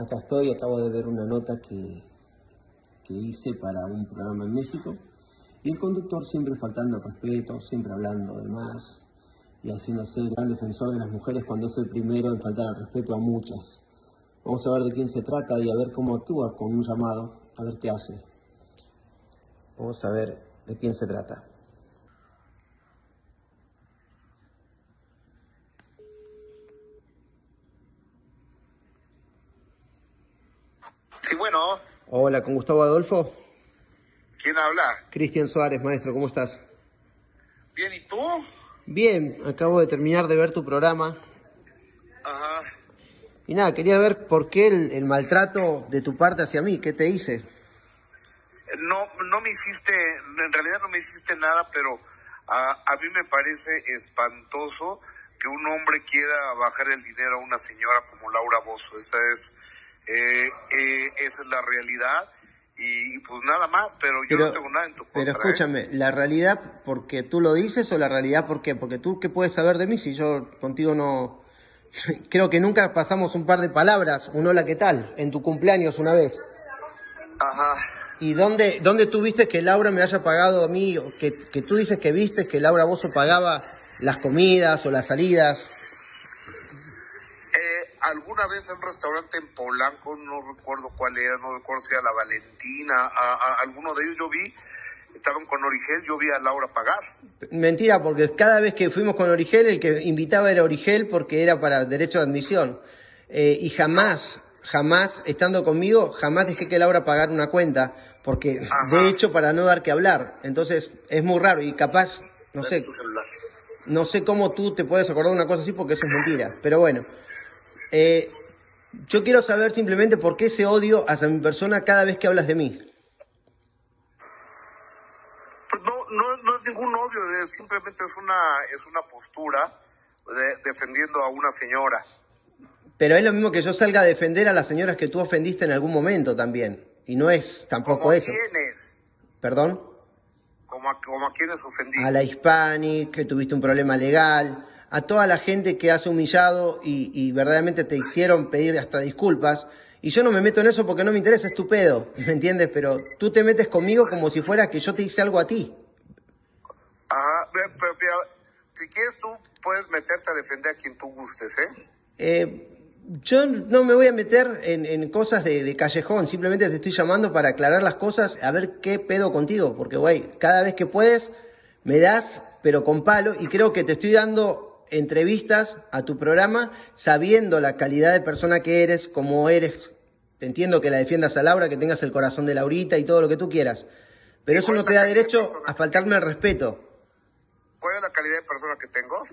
Acá estoy, acabo de ver una nota que hice para un programa en México y el conductor siempre faltando respeto, siempre hablando de más y haciéndose el gran defensor de las mujeres cuando es el primero en faltar al respeto a muchas. Vamos a ver de quién se trata y a ver cómo actúa con un llamado, a ver qué hace. Vamos a ver de quién se trata. Sí, bueno. Hola, ¿con Gustavo Adolfo? ¿Quién habla? Cristian Zuárez, maestro, ¿cómo estás? Bien, ¿y tú? Bien, acabo de terminar de ver tu programa. Ajá. Y nada, quería ver por qué el maltrato de tu parte hacia mí, ¿qué te hice? No me hiciste, en realidad no me hiciste nada, pero a mí me parece espantoso que un hombre quiera bajar el dinero a una señora como Laura Bozzo. Esa es la realidad y pues nada más, pero yo no tengo nada en tu contra. Pero escúchame, ¿la realidad porque tú lo dices o la realidad porque tú qué puedes saber de mí si yo contigo no... Creo que nunca pasamos un par de palabras, un hola, ¿qué tal? En tu cumpleaños una vez. Ajá. ¿Y dónde tú viste que Laura me haya pagado a mí? Que tú dices que viste que Laura Bozzo pagaba las comidas o las salidas. Alguna vez en un restaurante en Polanco, no recuerdo cuál era, no recuerdo si era La Valentina, alguno de ellos yo vi, estaban con Origel, yo vi a Laura pagar. Mentira, porque cada vez que fuimos con Origel, el que invitaba era Origel porque era para derecho de admisión. Y jamás, estando conmigo, jamás dejé que Laura pagara una cuenta, porque ajá, de hecho para no dar que hablar. Entonces es muy raro y capaz, no sé, cómo tú te puedes acordar de una cosa así porque eso es mentira, pero bueno. Yo quiero saber simplemente por qué ese odio hacia mi persona cada vez que hablas de mí. No es ningún odio, simplemente es una postura defendiendo a una señora. Pero es lo mismo que yo salga a defender a las señoras que tú ofendiste en algún momento también. Y no es tampoco eso. ¿Cómo a quiénes? ¿Perdón? ¿Cómo a quiénes ofendí? A la Hispani, que tuviste un problema legal... A toda la gente que has humillado y verdaderamente te hicieron pedir hasta disculpas. Y yo no me meto en eso porque no me interesa, es tu pedo, ¿me entiendes? Pero tú te metes conmigo como si fuera que yo te hice algo a ti. Ajá, pero mira, si quieres tú puedes meterte a defender a quien tú gustes, ¿eh? Yo no me voy a meter en cosas de callejón, simplemente te estoy llamando para aclarar las cosas, a ver qué pedo contigo. Porque, güey, cada vez que puedes me das, pero con palo, y creo que te estoy dando... entrevistas a tu programa sabiendo la calidad de persona que eres, como eres. Entiendo que la defiendas a Laura, que tengas el corazón de Laurita y todo lo que tú quieras, pero eso no te da derecho a faltarme al respeto. ¿Cuál es la calidad de persona que tengo?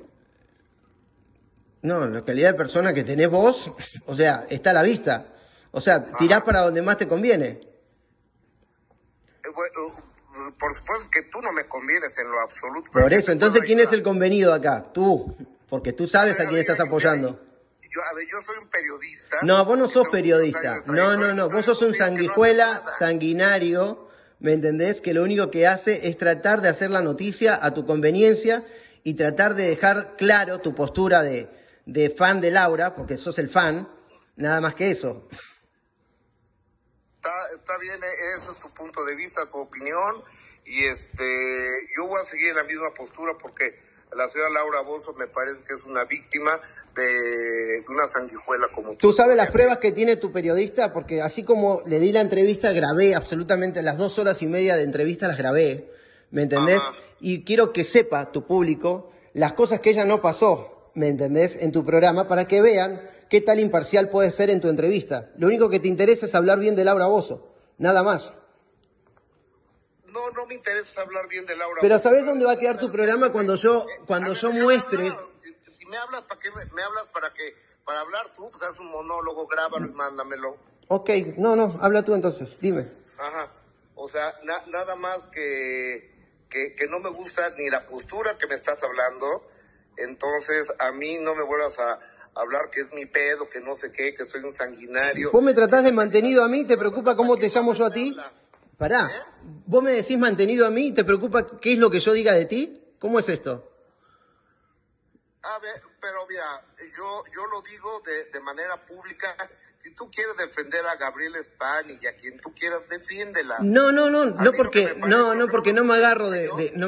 No, la calidad de persona que tenés vos, o sea, está a la vista. O sea, tirás para donde más te conviene. Bueno, por supuesto que tú no me convienes en lo absoluto. Por eso, entonces, ¿quién es el convenido acá? Tú, porque tú sabes a quién estás apoyando. Yo soy un periodista. No, vos no sos periodista. No, vos sos un sanguijuela, sanguinario, ¿me entendés? Que lo único que hace es tratar de hacer la noticia a tu conveniencia y tratar de dejar claro tu postura de fan de Laura, porque sos el fan, nada más que eso. Está bien, eso es tu punto de vista, tu opinión, y yo voy a seguir en la misma postura porque la señora Laura Bozzo me parece que es una víctima de una sanguijuela como tú. ¿Tú sabes las pruebas que tiene tu periodista? Porque así como le di la entrevista, grabé absolutamente las 2 horas y media de entrevista, las grabé, ¿me entendés? Ajá. Y quiero que sepa tu público las cosas que ella no pasó, ¿me entendés? En tu programa, para que vean... ¿Qué tal imparcial puedes ser en tu entrevista? Lo único que te interesa es hablar bien de Laura Bozzo, nada más. No me interesa hablar bien de Laura Bozzo. Pero ¿sabés dónde va a quedar tu programa cuando yo muestre? Si me hablas, ¿para qué me hablas? Para hablar tú, pues haz un monólogo, grábalo y mándamelo. Ok, no, habla tú entonces, dime. Ajá, o sea, nada más que no me gusta ni la postura que me estás hablando, entonces a mí no me vuelvas a... hablar que es mi pedo, que no sé qué, que soy un sanguinario. ¿Vos me tratás de mantenido a mí? ¿Te preocupa cómo te llamo yo a ti? Pará. ¿Vos me decís mantenido a mí? ¿Te preocupa qué es lo que yo diga de ti? ¿Cómo es esto? A ver, pero mira, yo lo digo de manera pública si tú quieres defender a Gabriel Spani y a quien tú quieras, defiéndela. No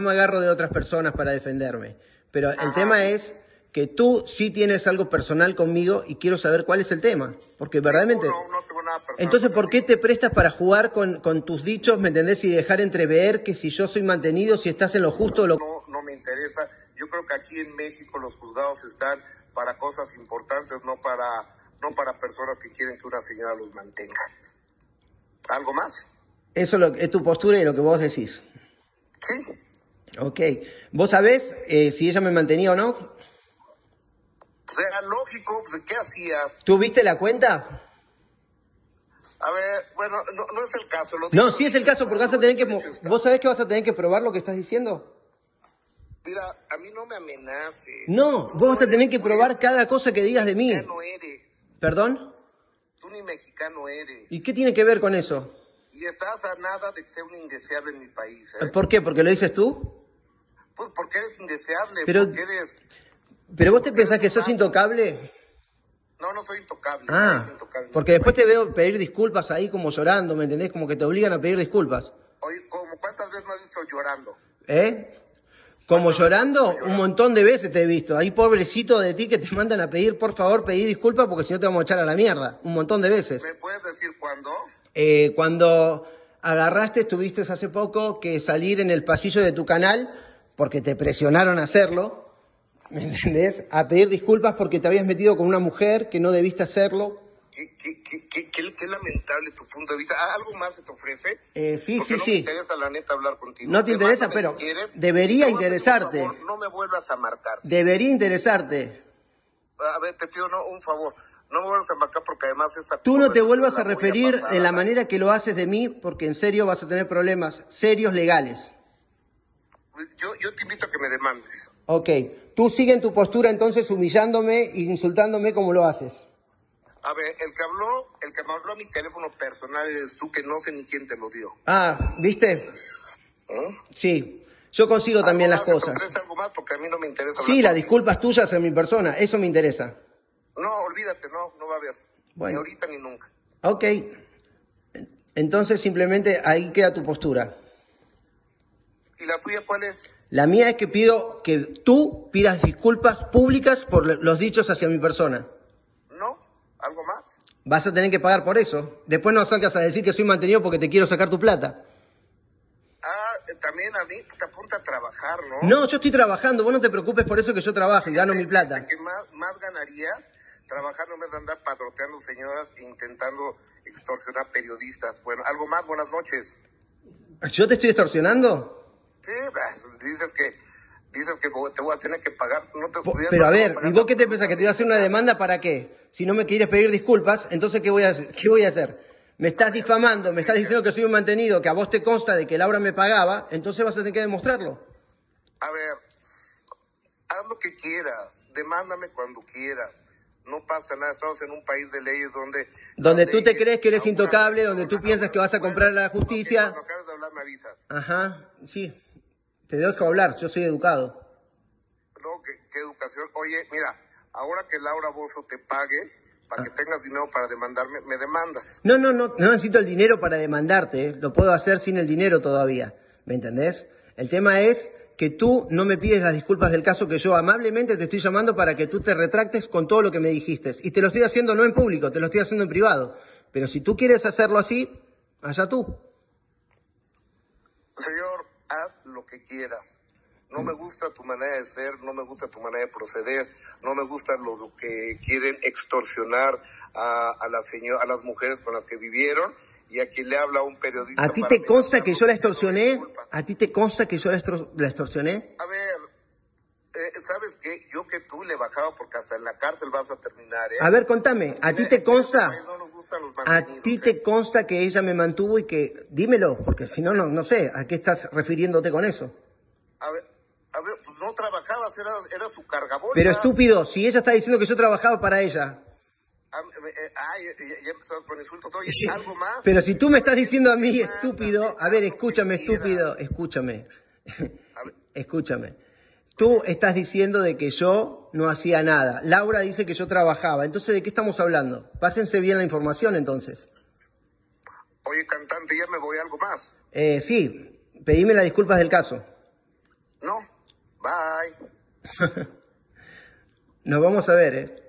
me agarro de otras personas para defenderme, pero el tema es que tú sí tienes algo personal conmigo y quiero saber cuál es el tema, porque verdaderamente... No tengo nada personal. Entonces, ¿por qué te prestas para jugar con tus dichos, me entendés, y dejar entrever que si yo soy mantenido, si estás en lo justo o lo... No me interesa. Yo creo que aquí en México los juzgados están para cosas importantes, no para personas que quieren que una señora los mantenga. ¿Algo más? Eso es tu postura y lo que vos decís. Sí. Ok. ¿Vos sabés si ella me mantenía o no? Era lógico, ¿qué hacías? ¿Tú viste la cuenta? A ver, bueno, no es el caso. No, sí es el caso, porque vas a tener que... ¿Vos sabés que vas a tener que probar lo que estás diciendo? Mira, a mí no me amenaces. No, vos vas a tener que probar cada cosa que digas de mí. Mexicano eres. ¿Perdón? Tú ni mexicano eres. ¿Y qué tiene que ver con eso? Y estás a nada de que sea un indeseable en mi país. ¿Por qué? ¿Porque lo dices tú? Pues porque eres indeseable, porque eres... ¿Pero vos te pensás que sos intocable? No, no soy intocable. Ah, no intocable, porque después te veo pedir disculpas ahí como llorando, ¿me entendés? Como que te obligan a pedir disculpas. Oye, ¿cómo cuántas veces me has visto llorando? ¿Eh? ¿Como llorando? Un montón de veces te he visto. Ahí pobrecito de ti que te mandan a pedir, por favor, pedí disculpas porque si no te vamos a echar a la mierda. Un montón de veces. ¿Me puedes decir cuándo? Cuando agarraste, estuviste hace poco que salir en el pasillo de tu canal porque te presionaron a hacerlo. ¿Me entendés? A pedir disculpas porque te habías metido con una mujer que no debiste hacerlo. Qué lamentable tu punto de vista. ¿Algo más se te ofrece? Sí. No me interesa, la neta, hablar contigo. No te interesa, pero si quieres, debería interesarte. Favor, no me vuelvas a marcar. ¿Sí? Debería interesarte. A ver, te pido un favor. No me vuelvas a marcar porque además esta... Tú no te vuelvas a referir de la manera que lo haces de mí porque en serio vas a tener problemas serios legales. Yo te invito a que me demandes. Ok. Tú sigue en tu postura entonces humillándome e insultándome como lo haces. A ver, el que me habló a mi teléfono personal eres tú, que no sé ni quién te lo dio. Ah, ¿viste? ¿Eh? Sí, yo consigo también las cosas. ¿Te interesa algo más? Porque a mí no me interesa. Sí, las disculpas tuyas en mi persona, eso me interesa. No, olvídate, no va a haber. Bueno. Ni ahorita ni nunca. Ok, entonces simplemente ahí queda tu postura. ¿Y la tuya cuál es? La mía es que pido que tú pidas disculpas públicas por los dichos hacia mi persona. No, ¿algo más? Vas a tener que pagar por eso. Después no salgas a decir que soy mantenido porque te quiero sacar tu plata. También a mí te apunta a trabajar, ¿no? No, yo estoy trabajando. Vos no te preocupes por eso, que yo trabajo y gano mi plata. ¿Qué más ganarías trabajando en vez de andar padroteando señoras e intentando extorsionar periodistas? Bueno, ¿algo más? Buenas noches. ¿Yo te estoy extorsionando? Dices que te voy a tener que pagar. Pero a ver, ¿y vos qué te pensás? ¿Que te voy a hacer una demanda para qué? Si no me quieres pedir disculpas, entonces ¿qué voy a hacer? Me estás difamando, me estás diciendo que soy un mantenido, que a vos te consta de que Laura me pagaba, entonces vas a tener que demostrarlo. A ver, haz lo que quieras, demándame cuando quieras. No pasa nada, estamos en un país de leyes donde tú te crees que eres intocable, donde tú piensas que vas a comprar la justicia. Cuando acabes de hablar me avisas. Ajá, sí. Te dejo hablar, yo soy educado. No, ¿qué educación? Oye, mira, ahora que Laura Bozzo te pague, para que tengas dinero para demandarme, me demandas. No necesito el dinero para demandarte, lo puedo hacer sin el dinero todavía, ¿me entendés? El tema es que tú no me pides las disculpas del caso que yo amablemente te estoy llamando para que tú te retractes con todo lo que me dijiste. Y te lo estoy haciendo no en público, te lo estoy haciendo en privado. Pero si tú quieres hacerlo así, allá tú. Señor, haz lo que quieras. No me gusta tu manera de ser, no me gusta tu manera de proceder, no me gusta lo que quieren extorsionar a las mujeres con las que vivieron y a quien le habla un periodista. ¿A ti te consta que yo la extorsioné? ¿A ti te consta que yo la extorsioné? A ver, ¿sabes qué? Yo que tú le bajaba porque hasta en la cárcel vas a terminar, ¿eh? A ver, contame, ¿a ti te consta? ¿A ti te consta que ella me mantuvo y que... Dímelo, porque si no, no sé. ¿A qué estás refiriéndote con eso? A ver no trabajabas, era su cargabolsa. Pero estúpido, si ella está diciendo que yo trabajaba para ella. Ay, ya empezó con insultos. Oye, ¿algo más? Pero si tú me estás diciendo a mí, estúpido... A ver, escúchame, estúpido, escúchame. Tú estás diciendo de que yo no hacía nada. Laura dice que yo trabajaba. Entonces, ¿de qué estamos hablando? Pásense bien la información, entonces. Oye, cantante, ¿ya me voy a algo más? Sí. Pedime las disculpas del caso. No. Bye. Nos vamos a ver,